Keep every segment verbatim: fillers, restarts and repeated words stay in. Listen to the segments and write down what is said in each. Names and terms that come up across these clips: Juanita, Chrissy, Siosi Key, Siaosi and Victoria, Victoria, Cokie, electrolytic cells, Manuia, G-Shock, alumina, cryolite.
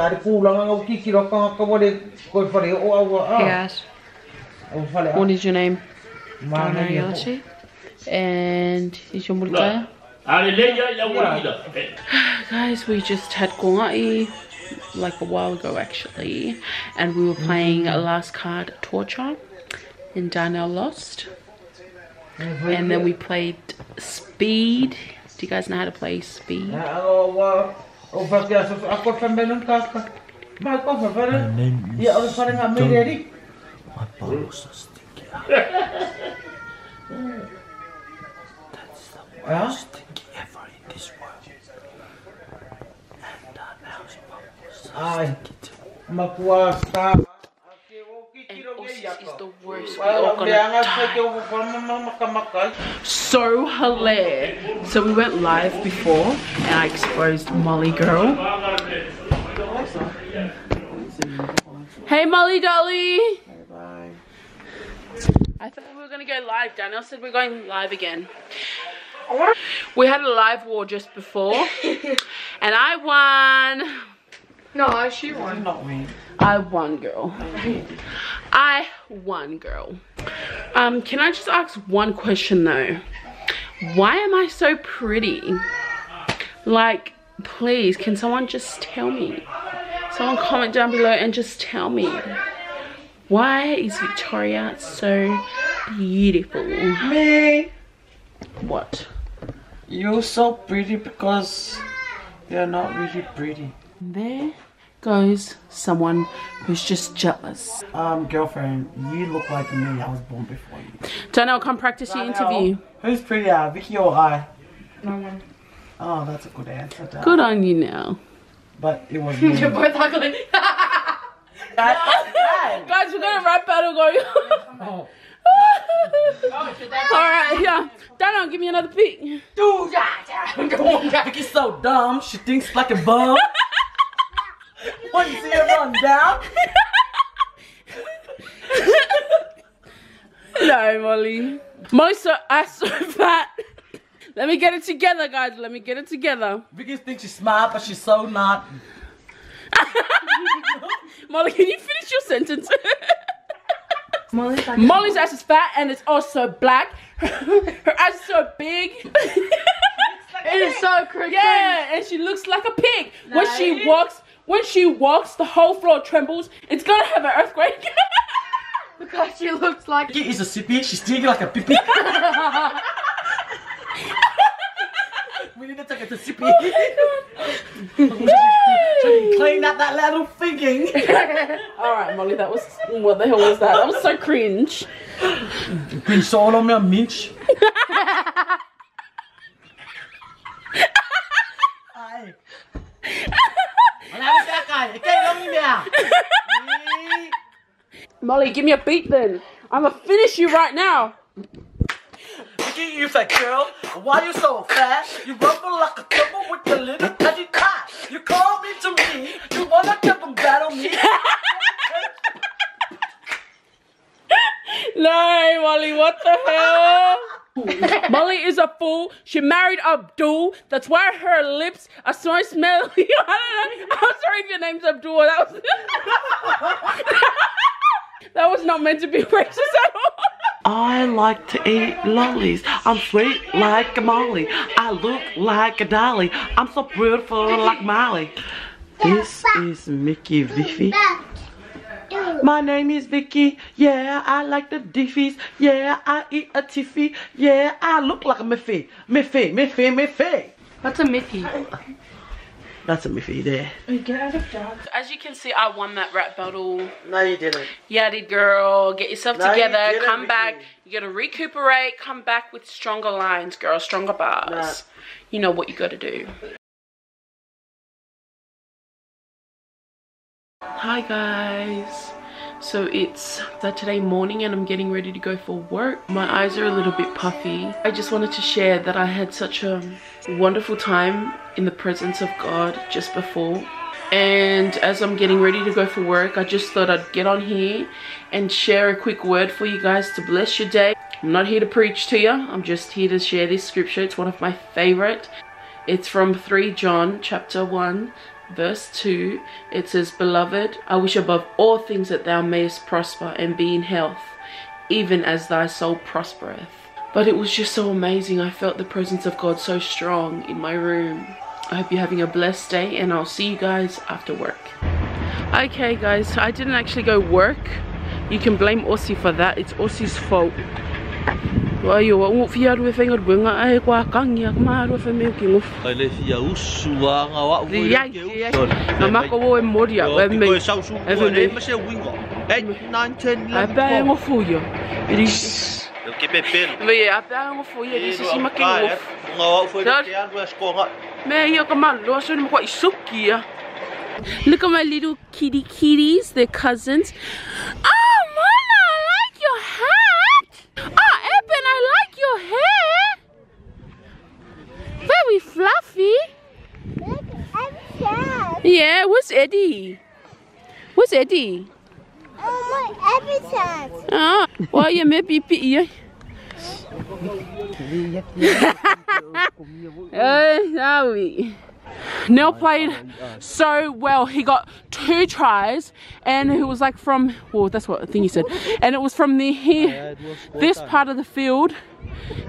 Yes. What is your name? Siosi. And is your multiplier? Guys, we just had kongai like a while ago actually, and we were playing a last card torture and Darnell lost, and then we played speed. Do you guys know how to play speed? That's the worst thing ever in this world. And I know. Is the worst. We all gonna die. So hilarious. So we went live before and I exposed Molly girl. Hey Molly Dolly. Hey, bye. I thought we were gonna go live. Daniel said we're going live again. We had a live war just before and I won. No, she won. Not me. I won, girl. I won, girl. Um, can I just ask one question though? Why am I so pretty? Like, please, can someone just tell me? Someone comment down below and just tell me. Why is Victoria so beautiful? Me. What? You're so pretty because they're not really pretty. There goes someone who's just jealous. Um, girlfriend, you look like me. I was born before you. Danielle, come practice Danielle, your interview. Who's prettier, Vicky or I? No one. Oh, that's a good answer, Danielle. Good on you now. But it was me. You're both ugly. No. Guys, we're going to rap battle going on. Alright, yeah. Danielle, give me another beat. Dude, Vicky's so dumb. She thinks like a bum. One zero on down. No, Molly. Molly's so ass so fat. Let me get it together, guys. Let me get it together. Vicky thinks she's smart, but she's so not. Molly, can you finish your sentence? Molly's, like Molly's ass is fat and it's also black. Her ass is so big. Like it is so crooked. Yeah, and she looks like a pig. No, when she walks. When she walks, the whole floor trembles. It's gonna have an earthquake. Because she looks like... She is a sippy. She's digging like a pippy. We need to take it to sippy. Oh clean up that little thinking. Alright, Molly, that was... What the hell was that? That was so cringe. Cringe so on me, I'm minch. Aye. Molly, give me a beat then. I'm gonna finish you right now. Vicky, you fat girl, why you so fat? You rumble like a couple with your little teddy cat. You call me to me, you wanna come and battle me. No, Molly, what the hell? Molly is a fool. She married Abdul. That's why her lips are so smelly. I don't know. I'm sorry if your name's Abdul. That was that was not meant to be racist at all. I like to eat lollies. I'm sweet like a Molly. I look like a dolly. I'm so beautiful like Molly. This is Mickey Viffy. My name is Vicky, yeah, I like the diffies, yeah, I eat a tiffy, yeah, I look like a miffy, miffy, miffy, miffy. That's a miffy. That's a miffy there. Get out of dog. As you can see, I won that rap battle. No, you didn't. Yeah, I did, girl. Get yourself no, together, you come Vicky. Back. You gotta recuperate, come back with stronger lines, girl, stronger bars. Nah. You know what you gotta do. Hi guys, so it's Saturday morning and I'm getting ready to go for work. My eyes are a little bit puffy. I just wanted to share that I had such a wonderful time in the presence of God just before, and as I'm getting ready to go for work, I just thought I'd get on here and share a quick word for you guys to bless your day. I'm not here to preach to you, I'm just here to share this scripture. It's one of my favorite. It's from First John chapter one verse two, it says, Beloved, I wish above all things that thou mayest prosper and be in health, even as thy soul prospereth. But it was just so amazing. I felt the presence of God so strong in my room. I hope you're having a blessed day, and I'll see you guys after work. Okay guys, so I didn't actually go work. You can blame Aussie for that. It's Aussie's fault. Look at my little kitty kitties, they're cousins. Oh, Mona, I like your hat. Oh, Eben, I like your hair. Very fluffy. I'm yeah, where's Eddie? Where's Eddie? Oh, my Eddie's hat. Oh, well, you may be pity. Oh, sorry. Neil played so well. He got two tries, and it was like from, well, that's what I think he said, and it was from the here, this part of the field.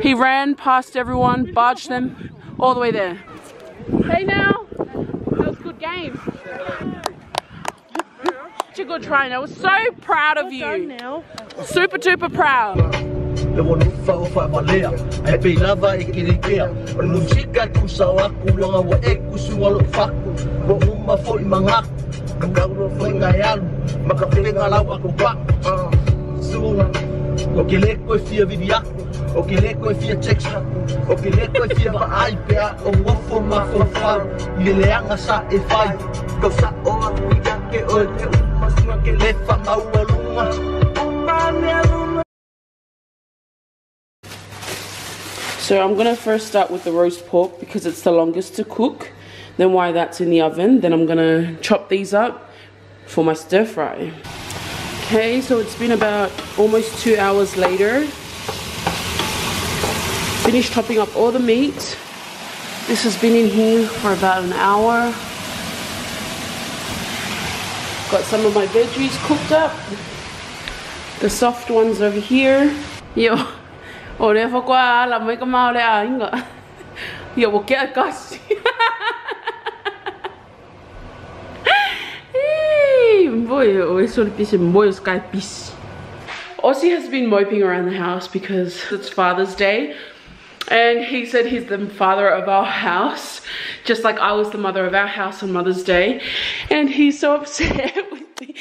He ran past everyone, barged them all the way there. Hey, now that was a good game. Such a good try. I was so proud of you. Super duper proud. I So I'm gonna first start with the roast pork because it's the longest to cook. Then while that's in the oven, then I'm gonna chop these up for my stir fry. Okay, so it's been about almost two hours later. Finished chopping up all the meat. This has been in here for about an hour. Got some of my veggies cooked up. The soft ones over here. Yo. Oh, they forgot. I'm making my own. You will get a gust. Hey, boy, always sort of piece of boy sky piece. Aussie has been moping around the house because it's Father's Day, and he said he's the father of our house, just like I was the mother of our house on Mother's Day, and he's so upset with me.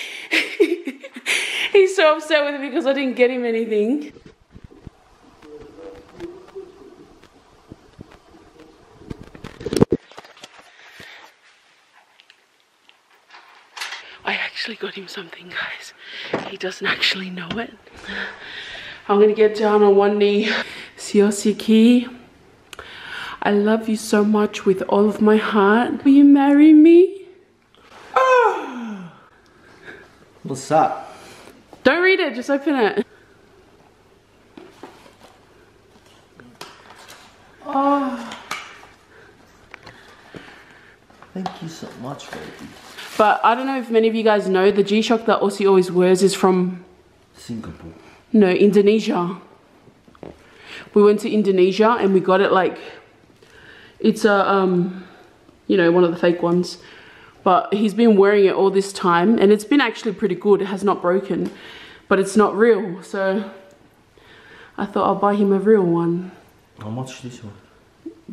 He's so upset with me because I didn't get him anything. I actually got him something, guys. He doesn't actually know it. I'm gonna get down on one knee. Siosi Key, I love you so much with all of my heart. Will you marry me? Oh. What's up? Don't read it, just open it. Oh. Thank you so much, baby. But I don't know if many of you guys know, the G-Shock that Aussie always wears is from... Singapore. No, Indonesia. We went to Indonesia and we got it like... It's a, um, you know, one of the fake ones. But he's been wearing it all this time, and it's been actually pretty good. It has not broken, but it's not real. So I thought I'll buy him a real one. How much is this one?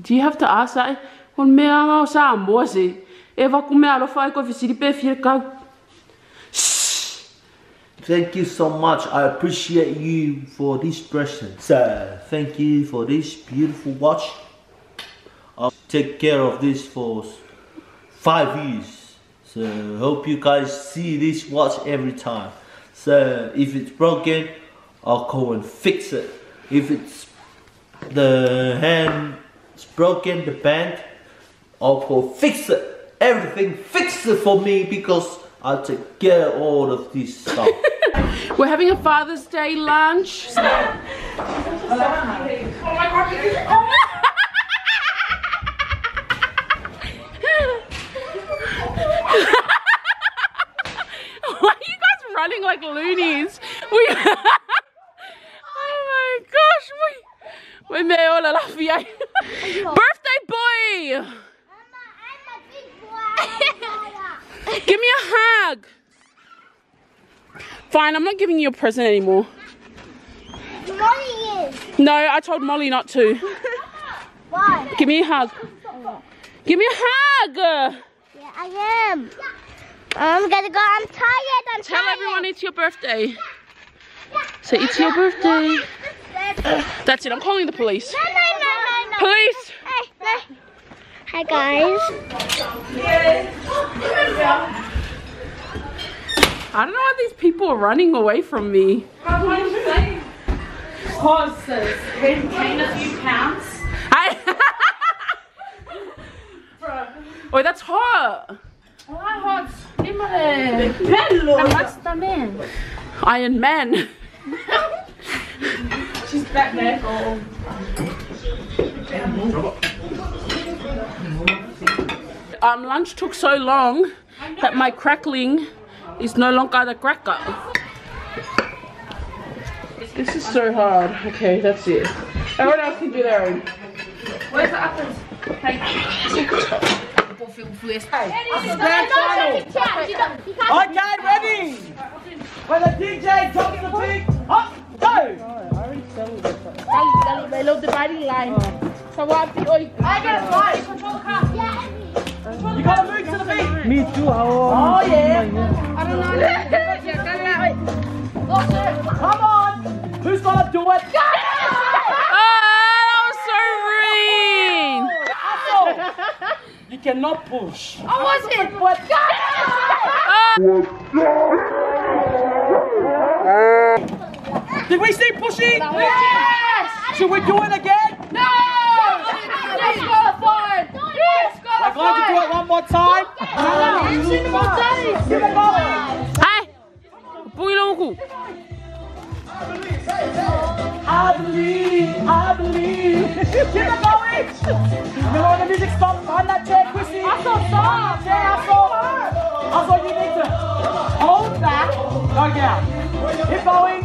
Do you have to ask that? Well, me, I'm Sam, was it? Thank you so much. I appreciate you for this present. So thank you for this beautiful watch. I'll take care of this for five years. So hope you guys see this watch every time. So if it's broken, I'll go and fix it. If it's the hand's broken, the band, I'll go fix it. Everything fixed it for me because I take care of all of this stuff. We're having a Father's Day lunch. Oh my God, this is oh my like loonies. We oh my gosh, we we made all a laugh. Birthday boy. Mama, I'm a big boy. Give me a hug. Fine, I'm not giving you a present anymore. Molly is. No, I told Molly not to. Why? Give me a hug. Give me a hug. Yeah, I am. I'm gonna go. I'm tired. I'm Tell tired. Tell everyone it's your birthday. Say it's your birthday. That's it. I'm calling the police. No, no, no, no, no. Police. Hey, no. Hi guys. I don't know why these people are running away from me. Pause says, been gained a few pounds. Oh, that's hot. Why hot? And what's the man? Iron Man. She's back there. Um, lunch took so long that my crackling is no longer the cracker. This is so hard. Okay, that's it. Everyone else can do their own. Where's the apples? Hey. Okay, ready? When the D J drops the beat, up, go! They love the dividing line. So what? I got a light. Control the car. You gotta move to the beat. Me too. Oh yeah. I don't know. Come on. Who's gonna do it? Go! Oh, that was so mean! You cannot push. I wasn't. What? Go! Oh. Did we see pushing? Yes! Should we do it again? No! Let's go forward! Let's go forward! We're going to do it one more time. Hi! Bouilongu! I believe, I believe. Give it going. You know when the music stops, on that chair, Chrissy. I saw stop. Yeah, I saw her. I saw you need to hold back. Oh yeah. Keep going.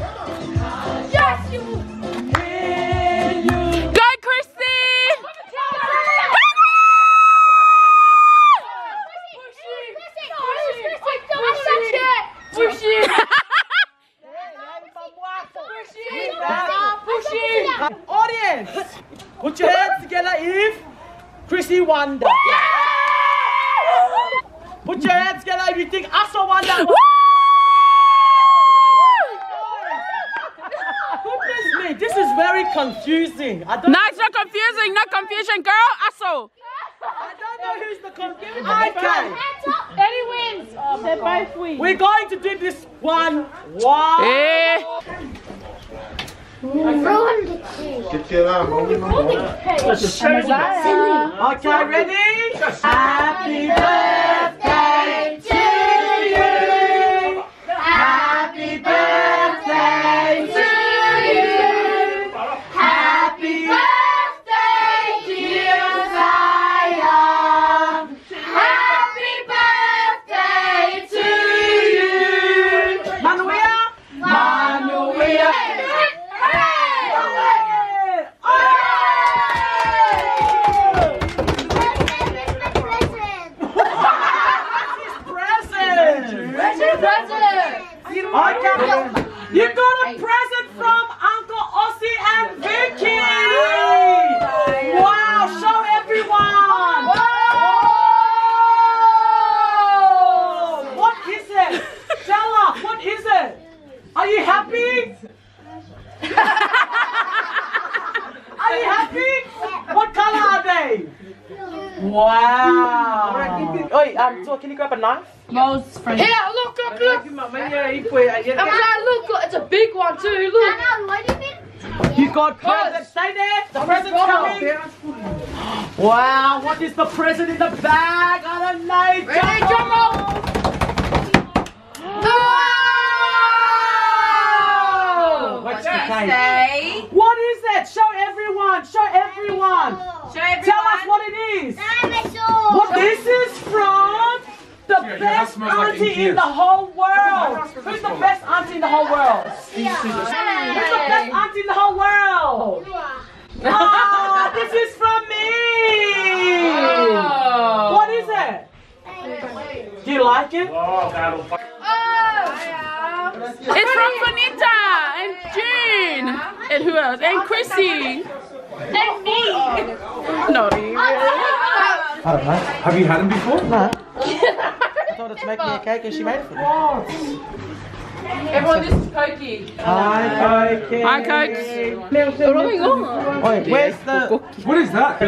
Yes, you. When you go, Chrissy. Push it. Push it. Push it. Audience, put your hands together if Chrissy won that. Yeah! Put your hands together if you think Asa won that. Goodness me, this is very confusing. I don't no, it's not confusing. No confusion, girl. Asa. I don't know who's the confusing. Okay. Eddie wins. Oh, they're both wins. We're going to do this one. Wow. Yeah. Okay, ready? Happy birthday to you! Happy birthday to you! Happy birthday dear Zion! Happy birthday to you! Manuia! Manuia! Okay. You got a present from Uncle Siosi and Vicky! Wow, show everyone! Whoa. What is it? Stella, what is it? Are you happy? Are you happy? What color are they? Wow! Oi, um, so can you grab a knife? Mo's friend. Yeah, look, look, look! I'm look, look, it's a big one too, look! You got presents, stay there! The present's coming! Wow, what is the present in the bag? I don't know! Ready, drum roll! No! What's the cake? What is that? Show everyone! Show everyone! Show everyone! Tell us what it is! Dinosaur! What this is from... the yeah, best auntie like in the whole world. Who's the best auntie in the whole world? Yeah. Who's the best auntie in the whole world? Yeah. Oh, this is from me. Oh. What is it? Do you like it? Oh, that'll fuck. It's from Juanita and June and who else? And Chrissy and me. No, really. I don't know. Have you had them before? No. I thought it's making me a cake and she made it for me. Everyone, this is Cokie. Hi, Cokie. Hi, Cokie. Wait, where's the? What is that?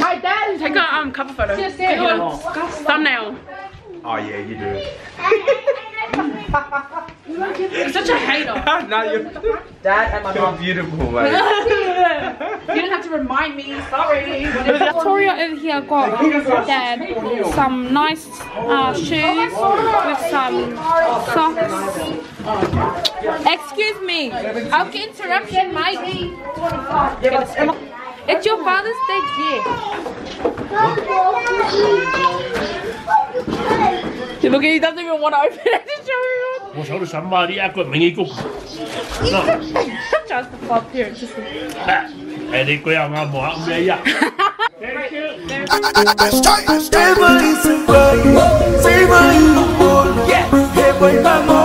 My dad. Take a um cover photo. Thumbnail. Oh yeah, you do. You're such a hater. No, you're Dad and my mom. You're beautiful, man. You didn't have to remind me. Sorry. Victoria is here. Got Dad some nice uh, shoes with some socks. Excuse me. Okay, interruption, mate. It's your father's day gift. Look, he doesn't even want to open it to show you. What's all this? Somebody, I've got many cooks. Just the pop here. Thank you. I